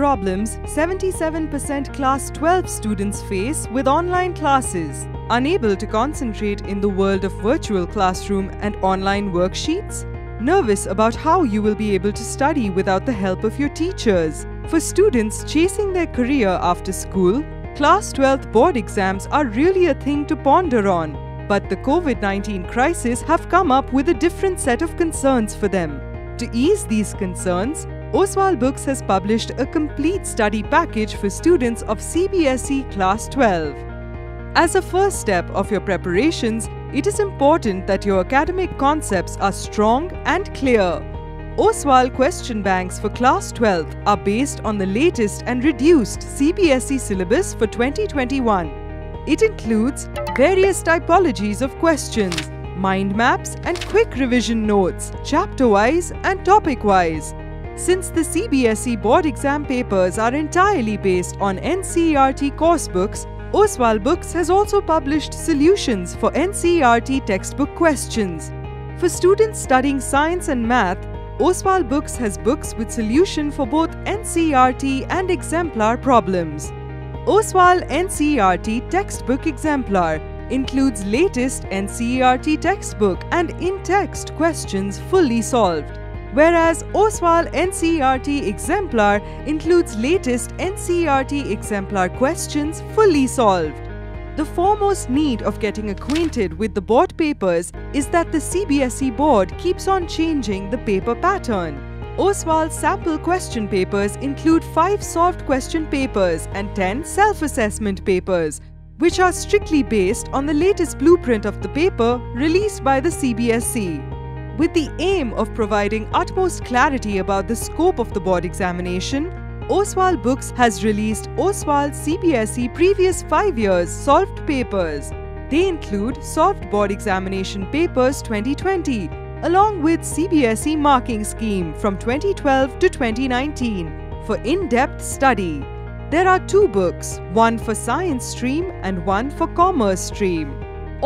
problems 77% Class 12 students face with online classes, unable to concentrate in the world of virtual classroom and online worksheets, nervous about how you will be able to study without the help of your teachers. For students chasing their career after school, Class 12 board exams are really a thing to ponder on. But the COVID-19 crisis have come up with a different set of concerns for them. To ease these concerns, Oswaal Books has published a complete study package for students of CBSE Class 12. As a first step of your preparations, it is important that your academic concepts are strong and clear. Oswaal question banks for Class 12 are based on the latest and reduced CBSE syllabus for 2021. It includes various typologies of questions, mind maps and quick revision notes, chapter-wise and topic-wise. Since the CBSE board exam papers are entirely based on NCERT course books, Oswaal Books has also published solutions for NCERT textbook questions. For students studying science and math, Oswaal Books has books with solution for both NCERT and exemplar problems. Oswaal NCERT textbook exemplar includes latest NCERT textbook and in-text questions fully solved, whereas Oswaal NCERT exemplar includes latest NCERT exemplar questions fully solved. The foremost need of getting acquainted with the board papers is that the CBSE board keeps on changing the paper pattern. Oswal's sample question papers include 5 solved question papers and 10 self-assessment papers, which are strictly based on the latest blueprint of the paper released by the CBSE. With the aim of providing utmost clarity about the scope of the board examination, Oswaal Books has released Oswaal CBSE previous 5 years solved papers. They include Solved Board Examination Papers 2020, along with CBSE Marking Scheme from 2012 to 2019 for in-depth study. There are 2 books, one for Science Stream and one for Commerce Stream.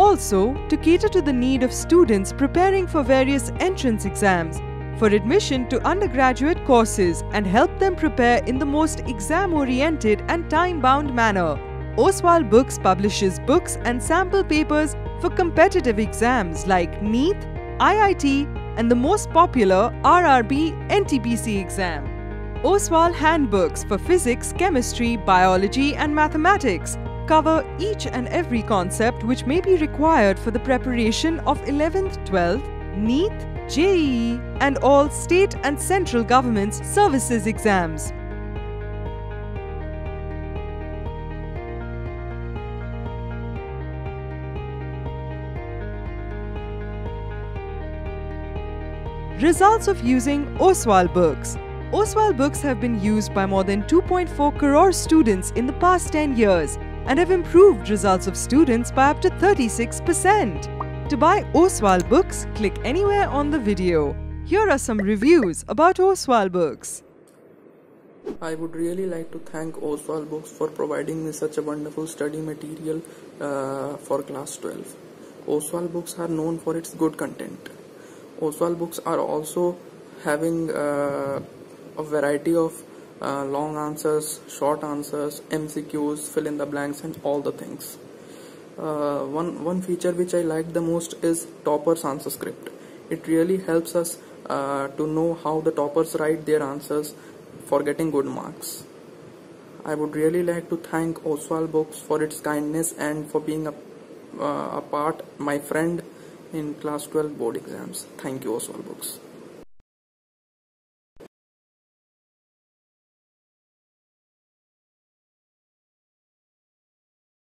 Also, to cater to the need of students preparing for various entrance exams for admission to undergraduate courses and help them prepare in the most exam-oriented and time-bound manner, Oswaal Books publishes books and sample papers for competitive exams like NEET, IIT and the most popular rrb NTPC exam. Oswaal handbooks for physics, chemistry, biology and mathematics cover each and every concept which may be required for the preparation of 11th, 12th, NEET, JEE and all state and central government's services exams. Results of using Oswaal Books. Oswaal Books have been used by more than 2.4 crore students in the past 10 years and have improved results of students by up to 36%. To buy Oswaal Books, click anywhere on the video. Here are some reviews about Oswaal Books. I would really like to thank Oswaal Books for providing me such a wonderful study material for Class 12. Oswaal Books are known for its good content. Oswaal Books are also having a variety of long answers, short answers, MCQs, fill in the blanks and all the things. One feature which I like the most is toppers answer script. It really helps us to know how the toppers write their answers for getting good marks. I would really like to thank Oswaal Books for its kindness and for being a part, my friend in Class 12 board exams. Thank you, Oswaal Books.